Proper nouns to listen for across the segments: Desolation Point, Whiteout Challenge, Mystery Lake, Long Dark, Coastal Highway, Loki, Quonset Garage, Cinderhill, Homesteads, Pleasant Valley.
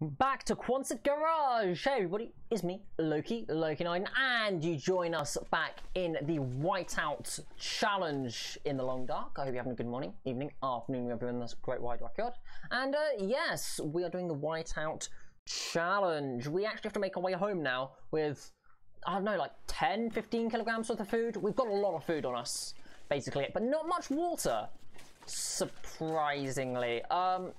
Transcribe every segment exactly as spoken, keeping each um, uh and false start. Back to Quonset Garage. Hey everybody, it's me, Loki, Loki nine, and you join us back in the Whiteout Challenge in the Long Dark. I hope you're having a good morning, evening, afternoon, everyone. That's a great wide record. And uh, yes, we are doing the Whiteout Challenge. We actually have to make our way home now with, I don't know, like ten, fifteen kilograms worth of food. We've got a lot of food on us, basically, but not much water, surprisingly. Um...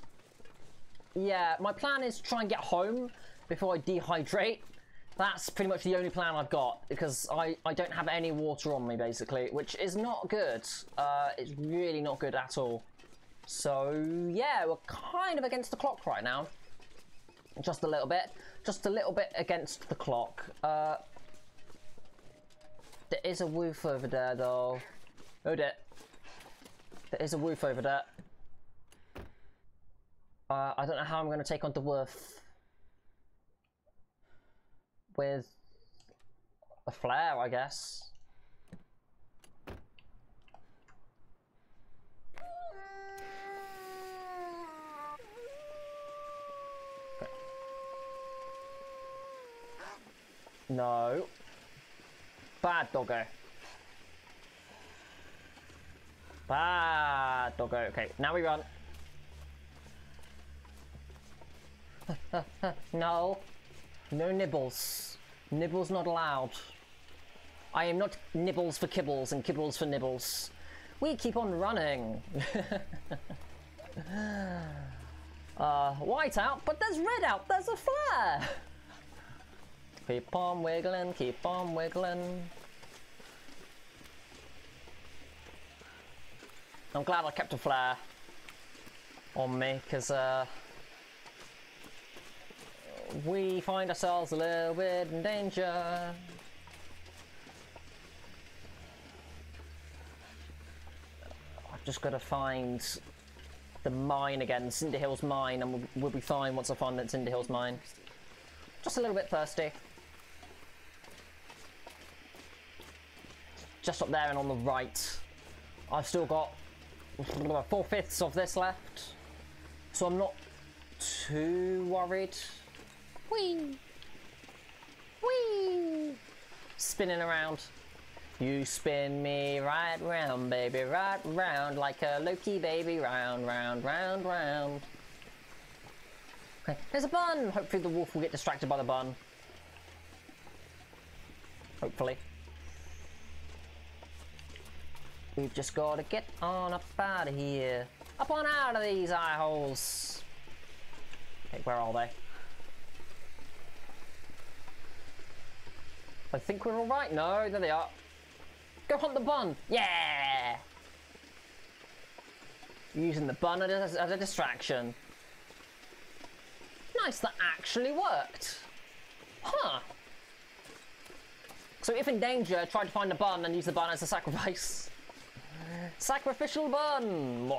Yeah, my plan is to try and get home before I dehydrate. That's pretty much the only plan I've got, because I, I don't have any water on me, basically, which is not good. Uh, it's really not good at all. So, yeah, we're kind of against the clock right now. Just a little bit. Just a little bit against the clock. Uh, there is a woof over there, though. Oh, dear. There is a woof over there. Uh, I don't know how I'm going to take on the wolf with a flare, I guess. Okay. No. Bad doggo. Bad doggo. Okay, now we run. No, no nibbles. Nibbles not allowed. I am not nibbles for kibbles and kibbles for nibbles. We keep on running. uh, white out, but there's red out. There's a flare. Keep on wiggling, keep on wiggling. I'm glad I kept a flare on me, because uh. we find ourselves a little bit in danger. I've just got to find the mine again, Cinderhill's mine, and we'll, we'll be fine once I find that Cinderhill's mine. Just a little bit thirsty. Just up there and on the right. I've still got four fifths of this left, so I'm not too worried. Whee! Whee! Spinning around. You spin me right round, baby, right round, like a Loki, baby, round, round, round, round. Okay, there's a bun! Hopefully the wolf will get distracted by the bun. Hopefully. We've just got to get on up out of here. Up on out of these eye holes. Okay, where are they? I think we're all right. No, there they are. Go hunt the bun. Yeah. Using the bun as a, as a distraction. Nice, that actually worked. Huh. So if in danger, try to find the bun and use the bun as a sacrifice. Sacrificial bun.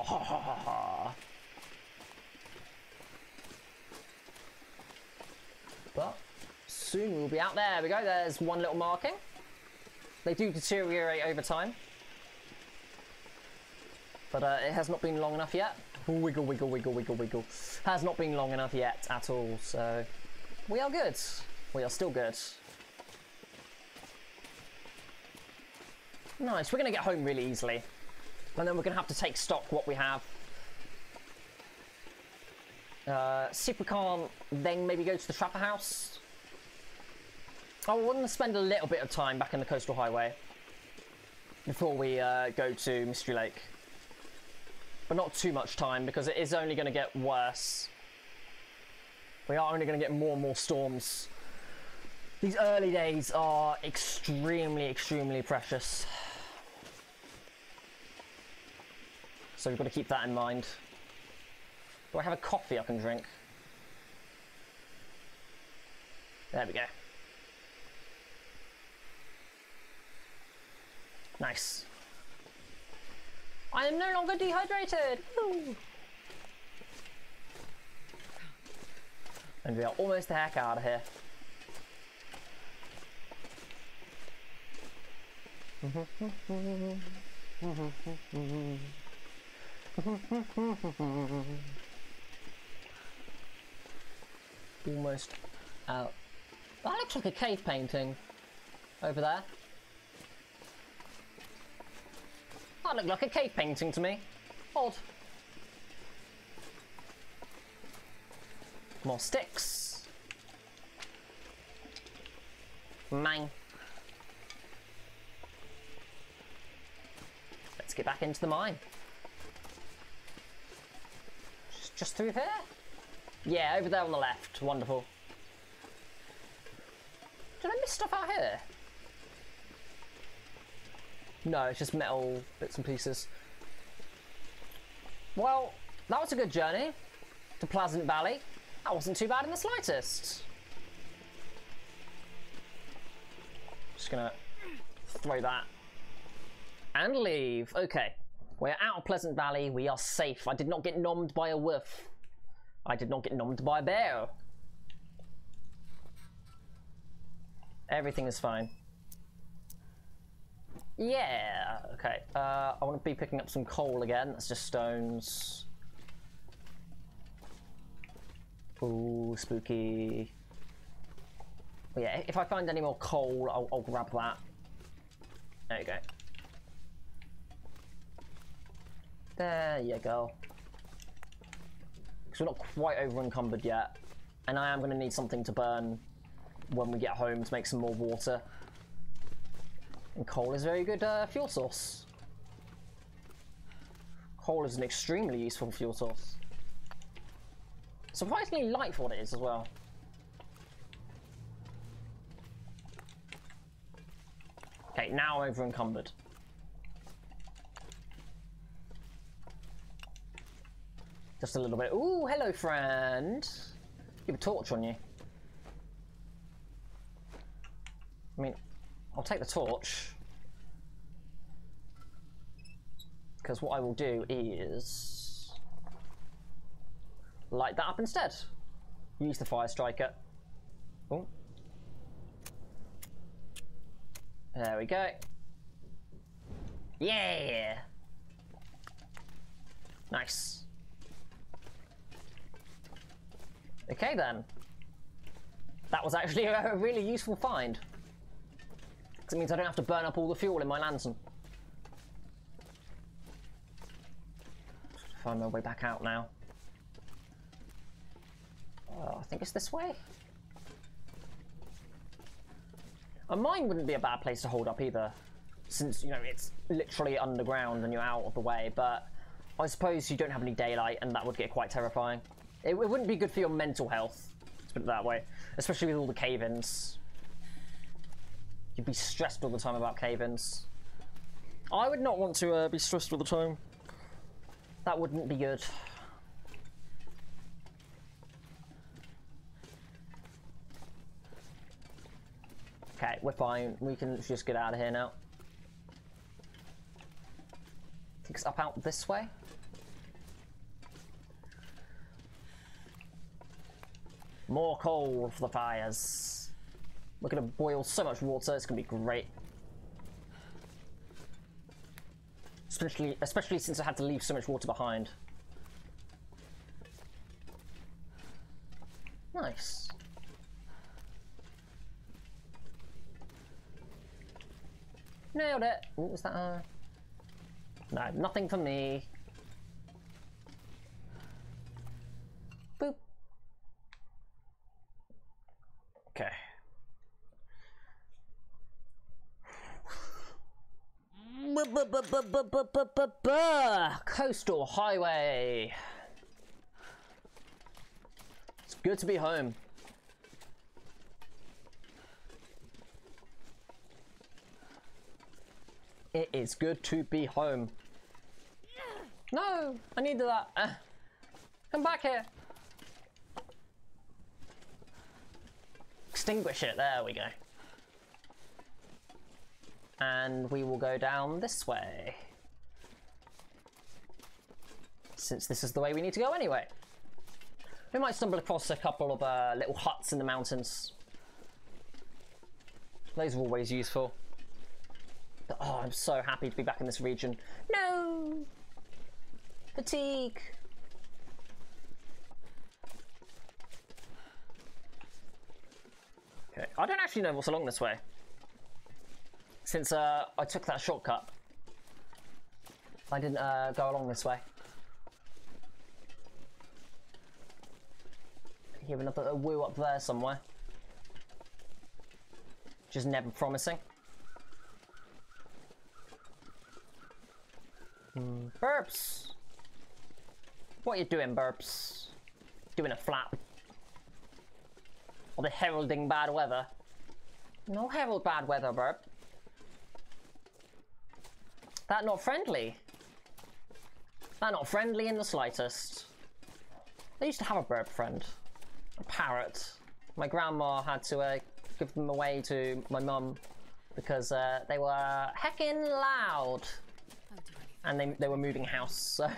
But soon we'll be out. There we go, there's one little marking. They do deteriorate over time, but uh, it has not been long enough yet. Wiggle, wiggle, wiggle, wiggle, wiggle. Has not been long enough yet at all, so we are good. We are still good. Nice, we're going to get home really easily, and then we're going to have to take stock what we have. Uh, see if we can't then maybe go to the Trapper House. I want to spend a little bit of time back in the Coastal Highway before we uh, go to Mystery Lake. But not too much time, because it is only going to get worse. We are only going to get more and more storms. These early days are extremely, extremely precious. So we've got to keep that in mind. Do I have a coffee I can drink? There we go. Nice. I am no longer dehydrated. Woo. And we are almost the heck out of here. almost out. That looks like a cave painting over there. That looked like a cave painting to me. Odd. More sticks. Mang. Let's get back into the mine. Just, just through here? Yeah, over there on the left. Wonderful. Did I miss stuff out here? No, it's just metal bits and pieces. Well, that was a good journey to Pleasant Valley. That wasn't too bad in the slightest. Just gonna throw that and leave. Okay, we're out of Pleasant Valley. We are safe. I did not get nommed by a wolf. I did not get nommed by a bear. Everything is fine. Yeah, okay. Uh, I want to be picking up some coal again. That's just stones. Ooh, spooky. But yeah, if I find any more coal, I'll, I'll grab that. There you go. There you go. Because we're not quite over encumbered yet. And I am going to need something to burn when we get home to make some more water. And coal is a very good uh, fuel source. Coal is an extremely useful fuel source. Surprisingly light for what it is as well. Okay, now over encumbered. Just a little bit. Ooh, hello friend. You have a torch on you. I mean, I'll take the torch. Because what I will do is light that up instead. Use the fire striker. Ooh. There we go. Yeah! Nice. Okay then. That was actually a really useful find. It means I don't have to burn up all the fuel in my lantern. Find my way back out now. Oh, I think it's this way. A mine wouldn't be a bad place to hold up either, since, you know, it's literally underground and you're out of the way, but I suppose you don't have any daylight and that would get quite terrifying. It, it wouldn't be good for your mental health, let's put it that way, especially with all the cave-ins. You'd be stressed all the time about cave-ins. I would not want to uh, be stressed all the time. That wouldn't be good. Okay, we're fine. We can just get out of here now. I think it's up out this way. More coal for the fires. We're going to boil so much water, it's going to be great. Especially, especially since I had to leave so much water behind. Nice. Nailed it. What was that? Uh... No, nothing for me. Boop. Okay. Coastal Highway. It's good to be home. It is good to be home. No, I needed that. Uh, come back here. Extinguish it. There we go. And we will go down this way, since this is the way we need to go anyway. We might stumble across a couple of uh, little huts in the mountains. Those are always useful. But, oh, I'm so happy to be back in this region. No! Fatigue! I don't actually know what's along this way, since uh, I took that shortcut. I didn't uh, go along this way. Give another a woo up there somewhere. Just never promising. Mm. Burps! What are you doing, Burps? Doing a flap. Or the heralding bad weather. No herald bad weather, Burp. That not friendly. That not friendly in the slightest. They used to have a burp friend. A parrot. My grandma had to uh, give them away to my mum because uh, they were heckin' loud. And they, they were moving house, so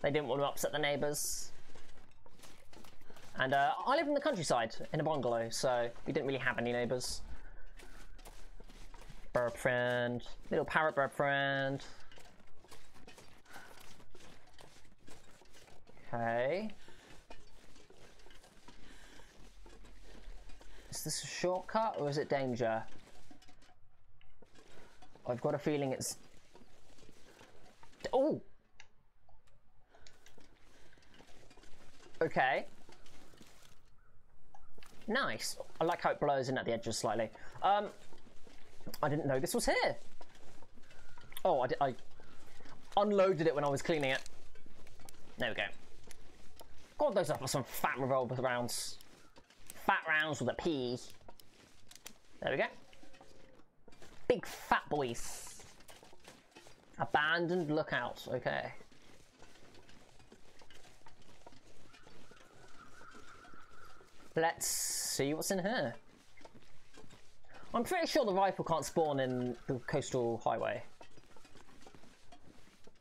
they didn't want to upset the neighbours. And uh, I live in the countryside, in a bungalow, so we didn't really have any neighbours. Bird friend. Little parrot bird friend. Okay. Is this a shortcut or is it danger? I've got a feeling it's... Oh! Okay. Nice. I like how it blows in at the edges slightly. Um... I didn't know this was here. Oh, I, did, I unloaded it when I was cleaning it. There we go. God, those are some fat revolver rounds. Fat rounds with a P. There we go. Big fat boys. Abandoned lookout. Okay. Let's see what's in here. I'm pretty sure the rifle can't spawn in the Coastal Highway.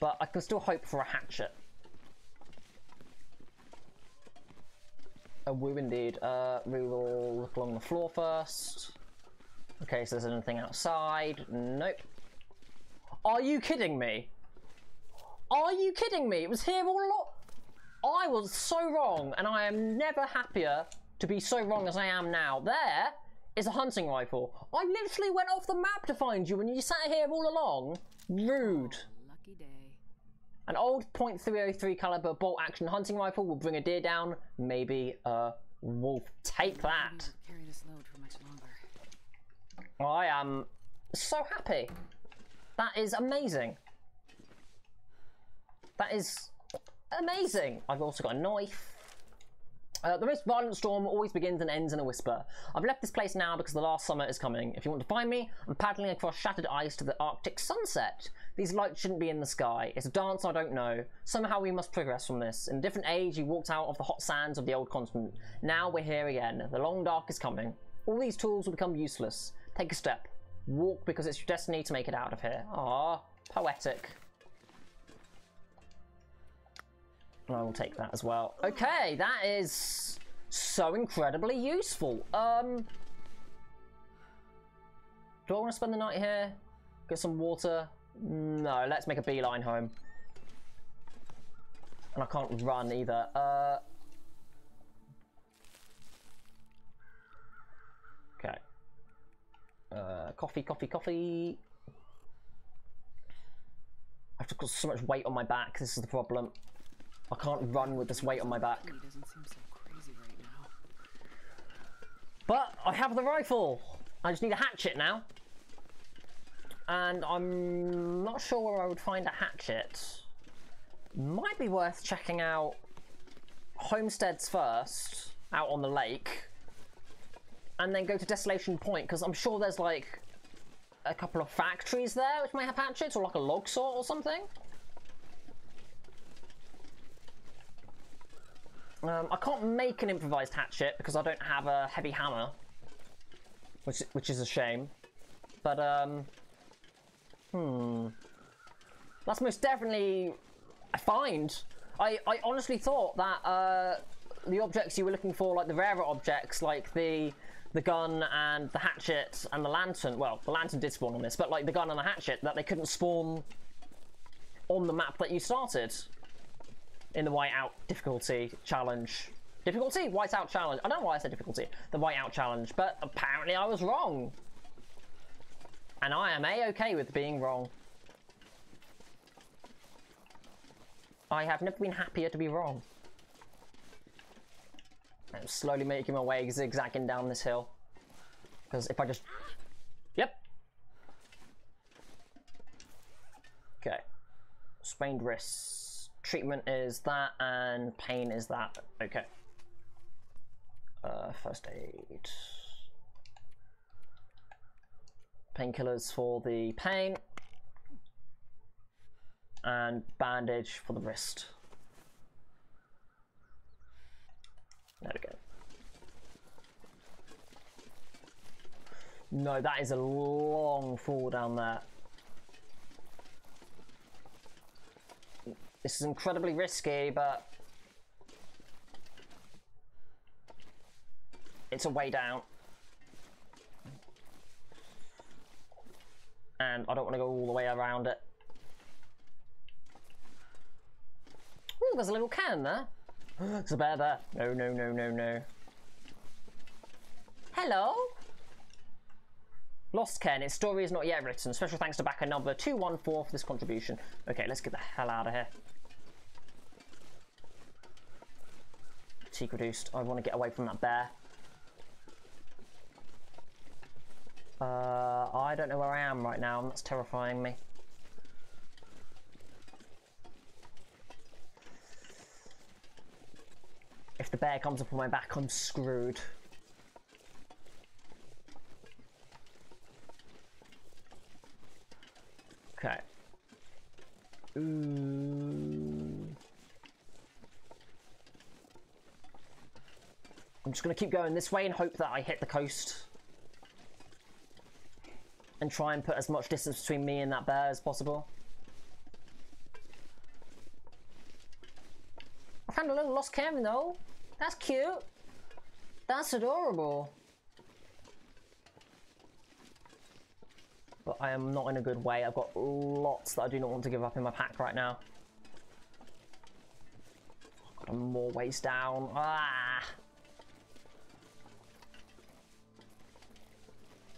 But I can still hope for a hatchet. A woo indeed. Uh, we will look along the floor first. Okay, so there's anything outside. Nope. Are you kidding me? Are you kidding me? It was here all along. I was so wrong, and I am never happier to be so wrong as I am now. There! Is a hunting rifle. I literally went off the map to find you, and you sat here all along. Rude. Oh, lucky day. An old point three oh three caliber bolt action hunting rifle will bring a deer down, maybe a wolf. Take that. Carry this load for much longer. I am so happy. That is amazing. That is amazing. I've also got a knife. Uh, the most violent storm always begins and ends in a whisper. I've left this place now because the last summer is coming. If you want to find me, I'm paddling across shattered ice to the Arctic sunset. These lights shouldn't be in the sky. It's a dance I don't know. Somehow we must progress from this. In a different age, you walked out of the hot sands of the old continent. Now we're here again. The long dark is coming. All these tools will become useless. Take a step. Walk because it's your destiny to make it out of here. Ah, poetic. And I will take that as well. Okay, that is so incredibly useful. Um, do I want to spend the night here? Get some water? No, let's make a beeline home. And I can't run either. Uh, okay. Uh, coffee, coffee, coffee. I've just got so much weight on my back. This is the problem. I can't run with this weight on my back. Doesn't seem so crazy right now. But I have the rifle. I just need a hatchet now. And I'm not sure where I would find a hatchet. Might be worth checking out Homesteads first, out on the lake. And then go to Desolation Point, because I'm sure there's like a couple of factories there which might have hatchets, or like a log saw or something. Um, I can't make an improvised hatchet because I don't have a heavy hammer, which which is a shame. But um, hmm, that's most definitely a find. I I honestly thought that uh, the objects you were looking for, like the rarer objects, like the the gun and the hatchet and the lantern. Well, the lantern did spawn on this, but like the gun and the hatchet, that they couldn't spawn on the map that you started. In the Whiteout difficulty challenge. Difficulty? Whiteout Challenge. I don't know why I said difficulty. The Whiteout Challenge, but apparently I was wrong. And I am A-okay with being wrong. I have never been happier to be wrong. I'm slowly making my way zigzagging down this hill. Because if I just... Yep. Okay. Sprained wrists. Treatment is that and pain is that. Okay. Uh, first aid. Painkillers for the pain. And bandage for the wrist. There we go. No, that is a long fall down there. This is incredibly risky, but it's a way down. And I don't want to go all the way around it. Ooh, there's a little can there. There's a bear there. No, no, no, no, no. Hello? Lost Ken, its story is not yet written. Special thanks to backer number two one four for this contribution. Okay, let's get the hell out of here. Fatigue reduced. I want to get away from that bear. Uh, I don't know where I am right now, and that's terrifying me. If the bear comes up on my back, I'm screwed. Okay. Ooh. I'm just going to keep going this way and hope that I hit the coast. And try and put as much distance between me and that bear as possible. I found a little lost Kevin though. That's cute. That's adorable. But I am not in a good way. I've got lots that I do not want to give up in my pack right now. I've got more ways down. Ah.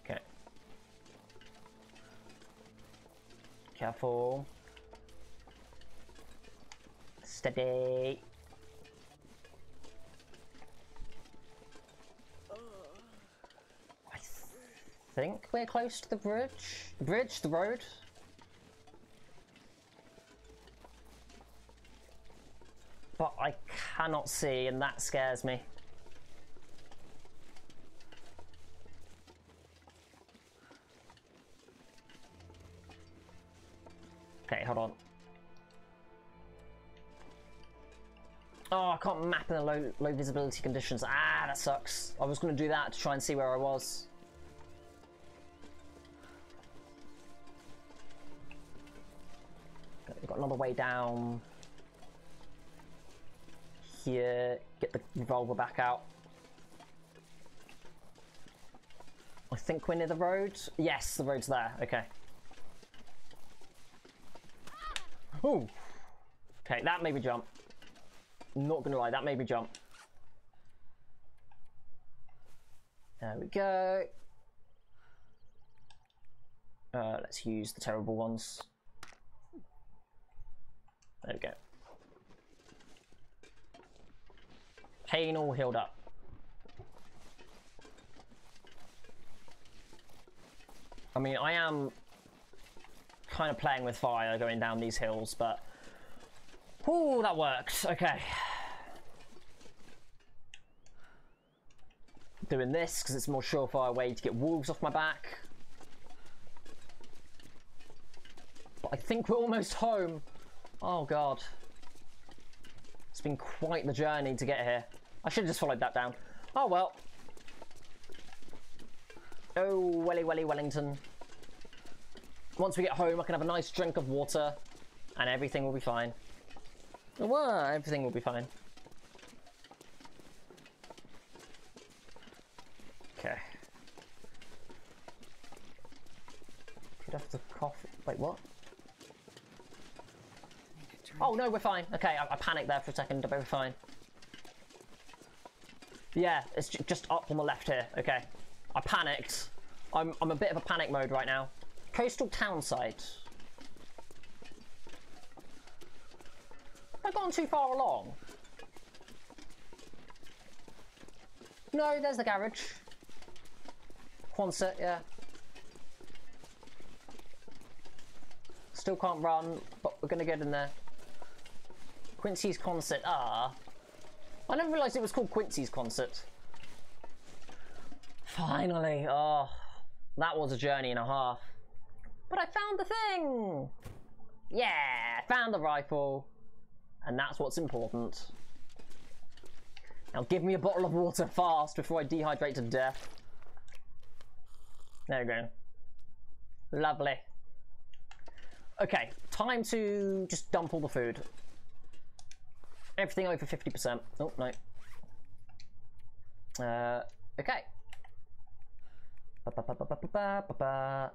Okay. Careful. Steady. I think we're close to the bridge. The bridge, the road. But I cannot see, and that scares me. Okay, hold on. Oh, I can't map in the low, low visibility conditions. Ah, that sucks. I was going to do that to try and see where I was. We've got another way down here. Get the revolver back out. I think we're near the road. Yes, the road's there. Okay. Ooh. Okay, that made me jump. Not gonna lie, that made me jump. There we go. Uh, let's use the terrible ones. There we go. Pain all healed up. I mean, I am kind of playing with fire going down these hills, but... Ooh, that worked. Okay. Doing this because it's a more surefire way to get wolves off my back. But I think we're almost home. Oh god. It's been quite the journey to get here. I should have just followed that down. Oh well. Oh, welly welly Wellington. Once we get home, I can have a nice drink of water and everything will be fine. Well, everything will be fine. Okay. Could have to cough. Wait, what? Oh no, we're fine. Okay, I, I panicked there for a second, but we're fine. Yeah, it's just up on the left here. Okay. I panicked. I'm, I'm a bit of a panic mode right now. Coastal townsite. Have I gone too far along? No, there's the garage. Quonset, yeah. Still can't run, but we're going to get in there. Quincy's Quonset. Ah. I never realised it was called Quincy's Quonset. Finally. Oh, that was a journey and a half. But I found the thing. Yeah, found the rifle. And that's what's important. Now give me a bottle of water fast before I dehydrate to death. There we go. Lovely. Okay, time to just dump all the food. Everything over fifty percent. Oh, no. Uh, okay. Ba, ba, ba, ba, ba, ba, ba, ba.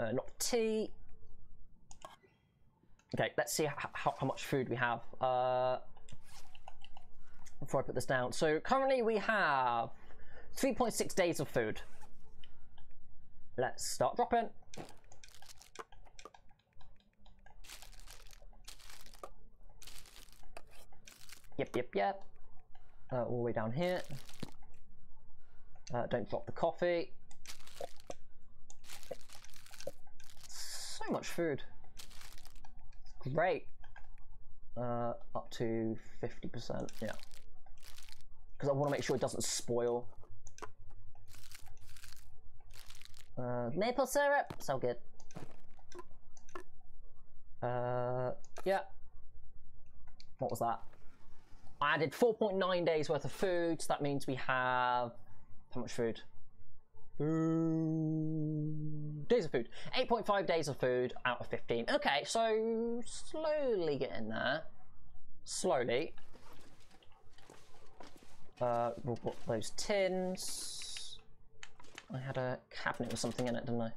Uh, not tea. Okay, let's see how, how much food we have uh, before I put this down. So currently we have three point six days of food. Let's start dropping. Yep, yep, yep. Uh, all the way down here. Uh, don't drop the coffee. So much food. It's great. Uh, up to fifty percent, yeah. Because I want to make sure it doesn't spoil. Uh, maple syrup, so good. Uh, yeah. What was that? I added four point nine days worth of food, so that means we have... How much food? Food... Days of food. eight point five days of food out of fifteen. Okay, so slowly get in there. Slowly. Uh, we'll put those tins. I had a cabinet with something in it, didn't I?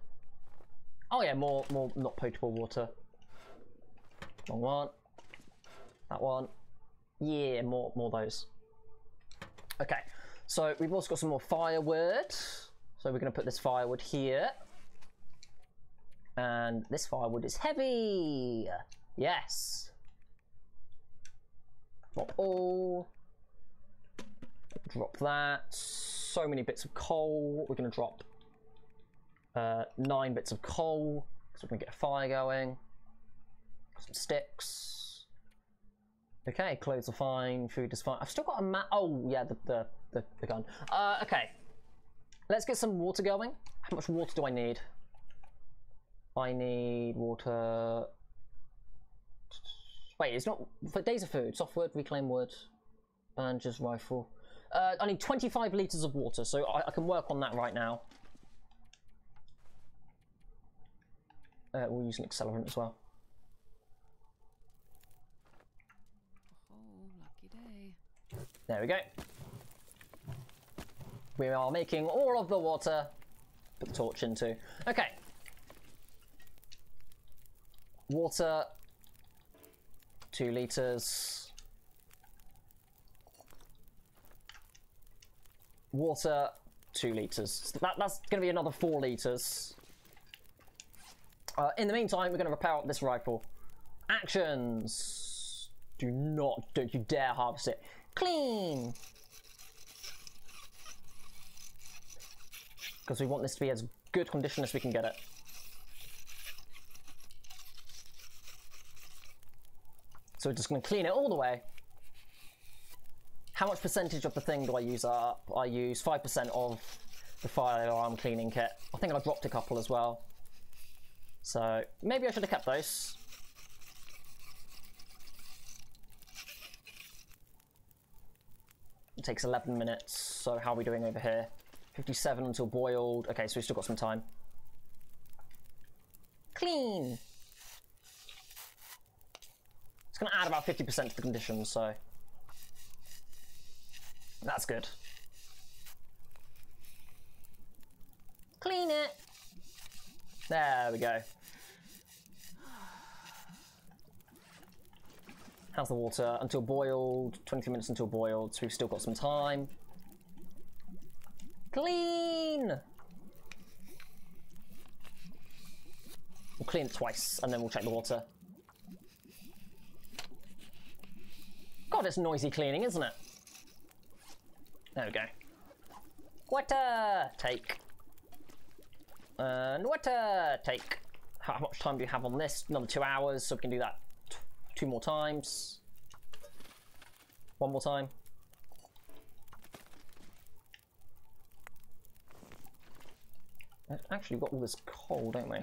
Oh yeah, more, more not potable water. Long one. That one. Yeah, more more those. Okay, so we've also got some more firewood. So we're going to put this firewood here. And this firewood is heavy. Yes. Drop all. Drop that. So many bits of coal. We're going to drop uh, nine bits of coal. So we're going to get a fire going. Some sticks. Okay, clothes are fine, food is fine. I've still got a map. Oh, yeah, the, the, the, the gun. Uh, okay, let's get some water going. How much water do I need? I need water... Wait, it's not... For days of food, softwood, reclaim wood, bandages, rifle. Uh, I need twenty-five litres of water, so I, I can work on that right now. Uh, we'll use an accelerant as well. There we go. We are making all of the water. Put the torch into. Okay. Water. Two litres. Water. Two litres. So that, that's going to be another four litres. Uh, in the meantime, we're going to repair up this rifle. Actions. Do not, don't you dare harvest it. Clean, because we want this to be as good condition as we can get it. So we're just going to clean it all the way. How much percentage of the thing do I use up? I use five percent of the firearm cleaning kit. I think I dropped a couple as well. So maybe I should have kept those. It takes eleven minutes, so how are we doing over here? fifty-seven until boiled. Okay, so we've still got some time. Clean! It's going to add about fifty percent to the condition, so... That's good. Clean it! There we go. How's the water? Until boiled, twenty minutes until boiled, so we've still got some time. Clean! We'll clean it twice, and then we'll check the water. God, it's noisy cleaning, isn't it? There we go. Water! Take. And water! Take. How much time do you have on this? Another two hours, so we can do that t two more times. One more time. We've actually got all this coal, don't we?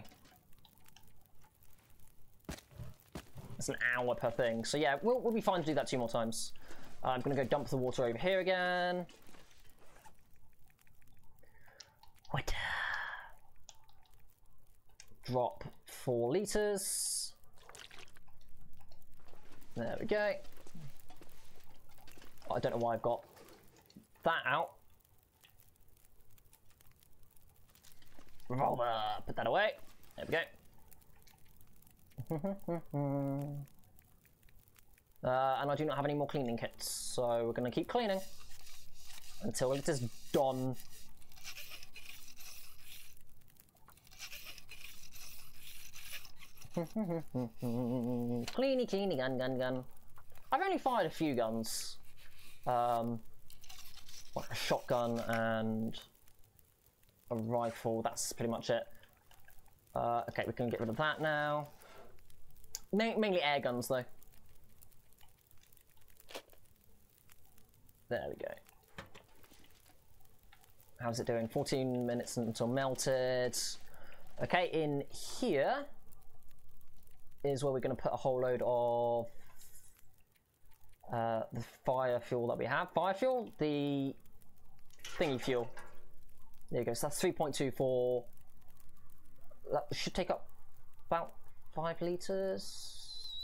It's an hour per thing. So yeah, we'll, we'll be fine to do that two more times. Uh, I'm going to go dump the water over here again. Water. Drop four litres. There we go. I don't know why I've got that out. Revolver. Put that away. There we go. uh, and I do not have any more cleaning kits, so we're going to keep cleaning until it is done. Cleany, cleany, gun, gun, gun. I've only fired a few guns. Um, like a shotgun and a rifle. That's pretty much it. Uh, okay, we can get rid of that now. Mainly air guns, though. There we go. How's it doing? fourteen minutes until melted. Okay, in here is where we're going to put a whole load of uh, the fire fuel that we have. Fire fuel? The thingy fuel. There you go. So that's three point two four. That should take up about Five litres.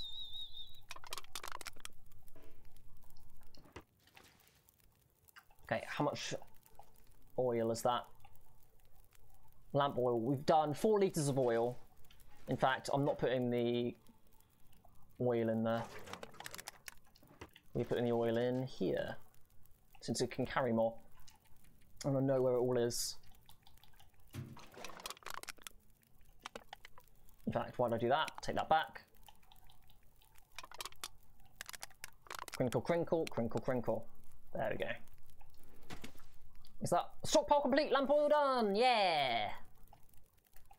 Okay, how much oil is that? Lamp oil. We've done four litres of oil. In fact, I'm not putting the oil in there. We're putting the oil in here, since it can carry more. And I know where it all is. In fact, why did I do that? Take that back. Crinkle, crinkle, crinkle, crinkle. There we go. Is that stockpile complete? Lamp oil done. Yeah.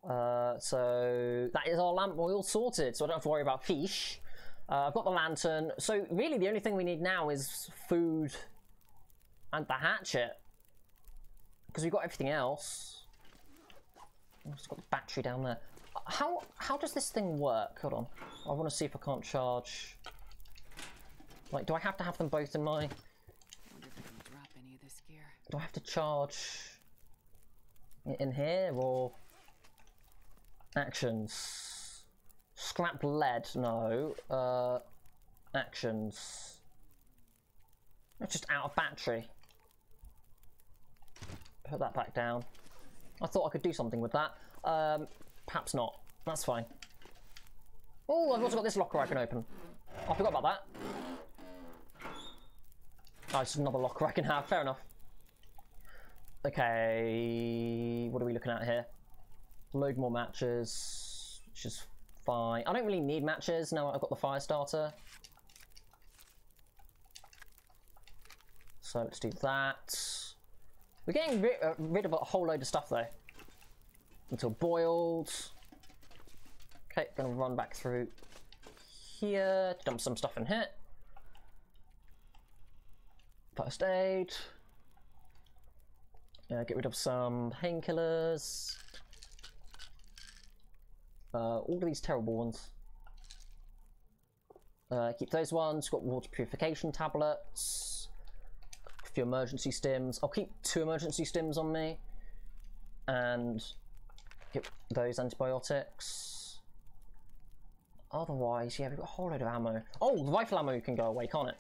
Uh, so that is our lamp oil sorted. So I don't have to worry about fish. Uh, I've got the lantern. So really, the only thing we need now is food and the hatchet, because we've got everything else. I've just got the battery down there. How how does this thing work? Hold on, I want to see if I can't charge. Like, do I have to have them both in my? I wonder if I can drop any of this gear. Do I have to charge in here or actions? Scrap lead, no. Uh, actions. It's just out of battery. Put that back down. I thought I could do something with that. Um. Perhaps not. That's fine. Oh, I've also got this locker I can open. Oh, I forgot about that. Oh, it's another locker I can have. Fair enough. Okay. What are we looking at here? Load more matches, which is fine. I don't really need matches now I've got the fire starter. So let's do that. We're getting rid, uh, rid of a whole load of stuff, though. Until boiled. Okay, gonna run back through here to dump some stuff in here. First aid. Uh, get rid of some painkillers. Uh, all of these terrible ones. Uh, keep those ones. Got water purification tablets. A few emergency stims. I'll keep two emergency stims on me. And get those antibiotics. Otherwise, yeah, we've got a whole load of ammo. Oh, the rifle ammo can go away, can't it?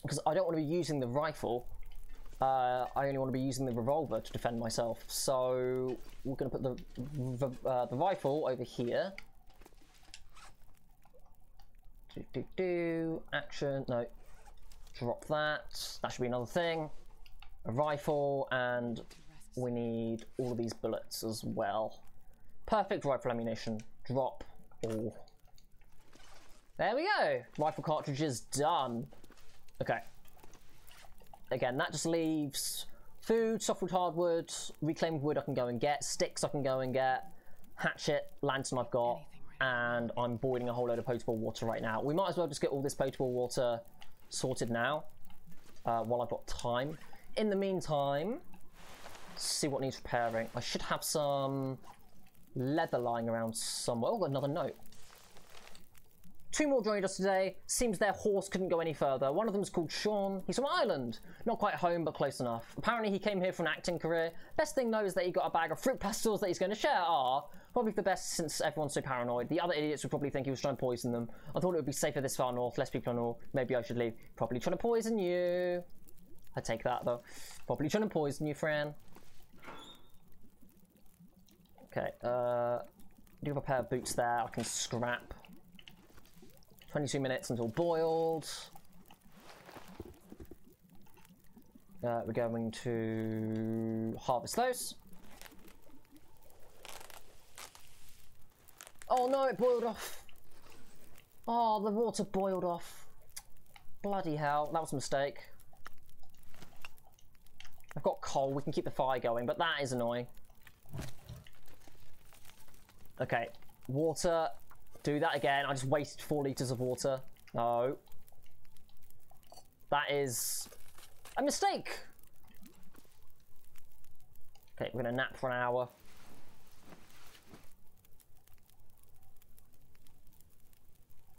Because I don't want to be using the rifle. Uh, I only want to be using the revolver to defend myself. So we're going to put the the, uh, the rifle over here. Do do do. Action. No. Drop that. That should be another thing. a rifle, and we need all of these bullets as well. Perfect rifle ammunition. Drop all. There we go. Rifle cartridge is done. Okay. Again, that just leaves food, softwood, hardwood, reclaimed wood I can go and get, sticks I can go and get, hatchet, lantern I've got, and I'm boiling a whole load of potable water right now. We might as well just get all this potable water sorted now uh, while I've got time. In the meantime, see what needs repairing. I should have some leather lying around somewhere. Oh, got another note. Two more joined us today. Seems their horse couldn't go any further. One of them is called Sean. He's from Ireland. Not quite home, but close enough. Apparently he came here for an acting career. Best thing though is that he got a bag of fruit pastels that he's going to share. Ah, probably the best since everyone's so paranoid. The other idiots would probably think he was trying to poison them. I thought it would be safer this far north. Less people on all. Maybe I should leave. Probably trying to poison you. I take that though. Probably trying to poison you, friend. Okay, uh, do have a pair of boots there. I can scrap. twenty-two minutes until boiled. Uh, we're going to harvest those. Oh no, it boiled off. Oh, the water boiled off. Bloody hell, that was a mistake. I've got coal, we can keep the fire going, but that is annoying. Okay, water. Do that again. I just wasted four litres of water. No. That is a mistake. Okay, we're going to nap for an hour.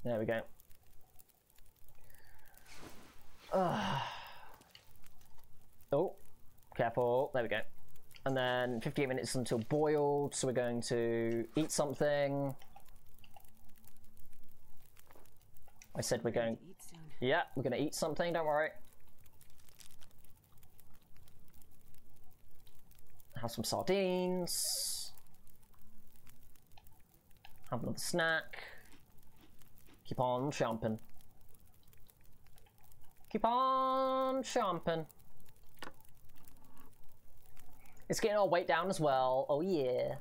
There we go. Uh. Oh, careful. There we go. And then fifty-eight minutes until boiled. So we're going to eat something. I said we're going, yeah, we're going to eat something, don't worry. Have some sardines. Have another snack. Keep on chomping. Keep on chomping. It's getting our weight down as well. Oh yeah.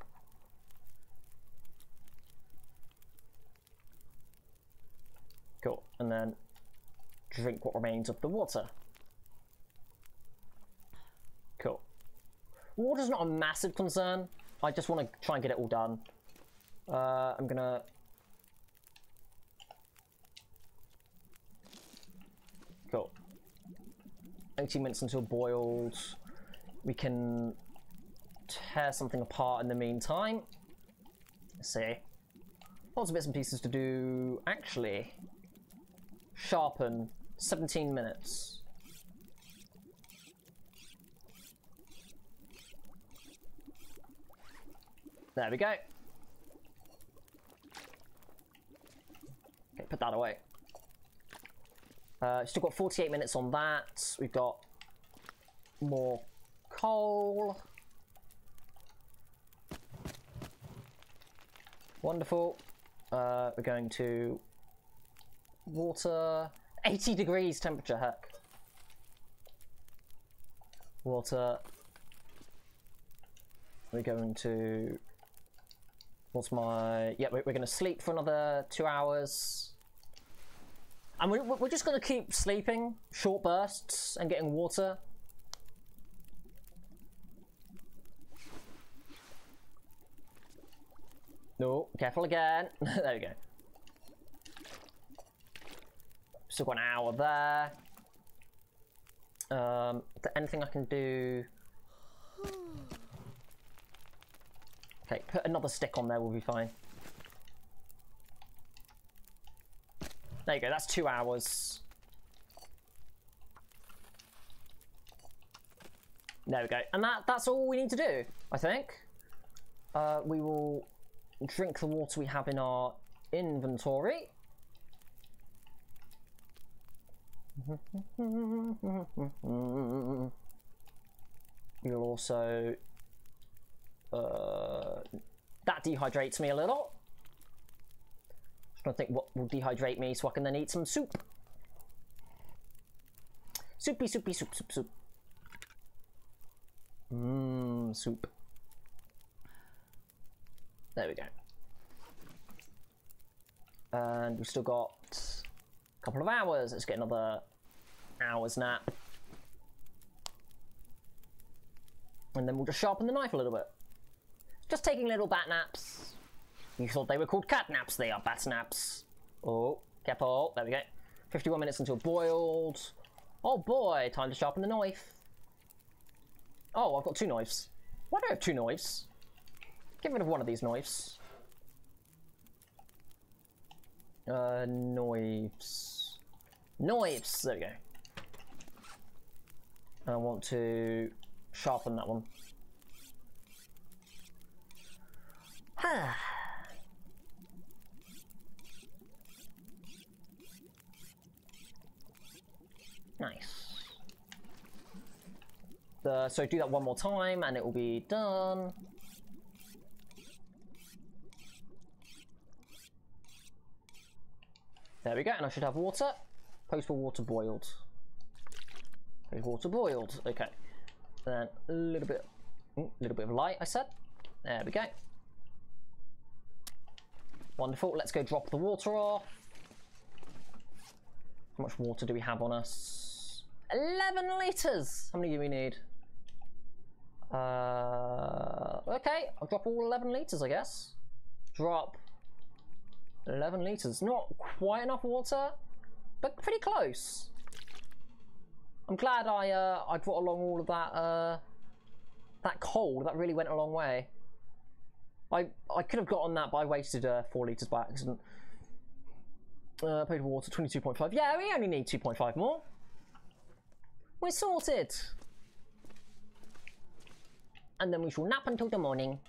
Cool, and then drink what remains of the water. Cool. Water's not a massive concern. I just want to try and get it all done. Uh, I'm gonna... Cool. eighteen minutes until boiled. We can tear something apart in the meantime. Let's see. Lots of bits and pieces to do, actually. Sharpen, seventeen minutes. There we go. Okay, put that away. Uh, still got forty-eight minutes on that. We've got more coal. Wonderful. Uh, we're going to... Water, eighty degrees temperature, heck. Water. We're going to... What's my... Yeah, we're, we're going to sleep for another two hours. And we're, we're just going to keep sleeping, short bursts, and getting water. No, careful again. There we go. Still got an hour there. Um, is there anything I can do? Okay, put another stick on there, we'll be fine. There you go, that's two hours. There we go. And that, that's all we need to do, I think. Uh, we will drink the water we have in our inventory. We'll also uh, that dehydrates me a little. I'm trying to think what will dehydrate me so I can then eat some soup. Soupy, soupy, soup, soup, soup. Mmm, soup. There we go. And we've still got a couple of hours. Let's get another hour's nap. And then we'll just sharpen the knife a little bit. Just taking little bat naps. You thought they were called cat naps. They are bat naps. Oh, careful. There we go. fifty-one minutes until boiled. Oh boy, time to sharpen the knife. Oh, I've got two knives. Why do I have two knives? Get rid of one of these knives. Uh, knives. Knives! There we go. And I want to sharpen that one. Huh. Nice. The, so do that one more time and it will be done. There we go, and I should have water. Post for water boiled. Post water boiled. Okay. And then a little bit, a little bit of light. I said. There we go. Wonderful. Let's go drop the water off. How much water do we have on us? Eleven liters. How many do we need? Uh. Okay. I'll drop all eleven liters, I guess. Drop. eleven litres. Not quite enough water, but pretty close. I'm glad I uh, I brought along all of that uh, that coal. That really went a long way. I I could have gotten that, but I wasted uh, four litres by accident. Uh, paid water twenty-two point five. Yeah, we only need two point five more. We're sorted. And then we shall nap until the morning.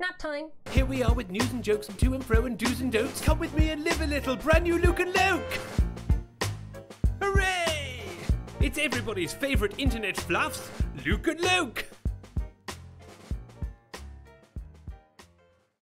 Nap time. Here we are with news and jokes and to and fro and do's and don'ts. Come with me and live a little brand new Luke and Luke. Hooray! It's everybody's favourite internet fluffs, Luke and Luke.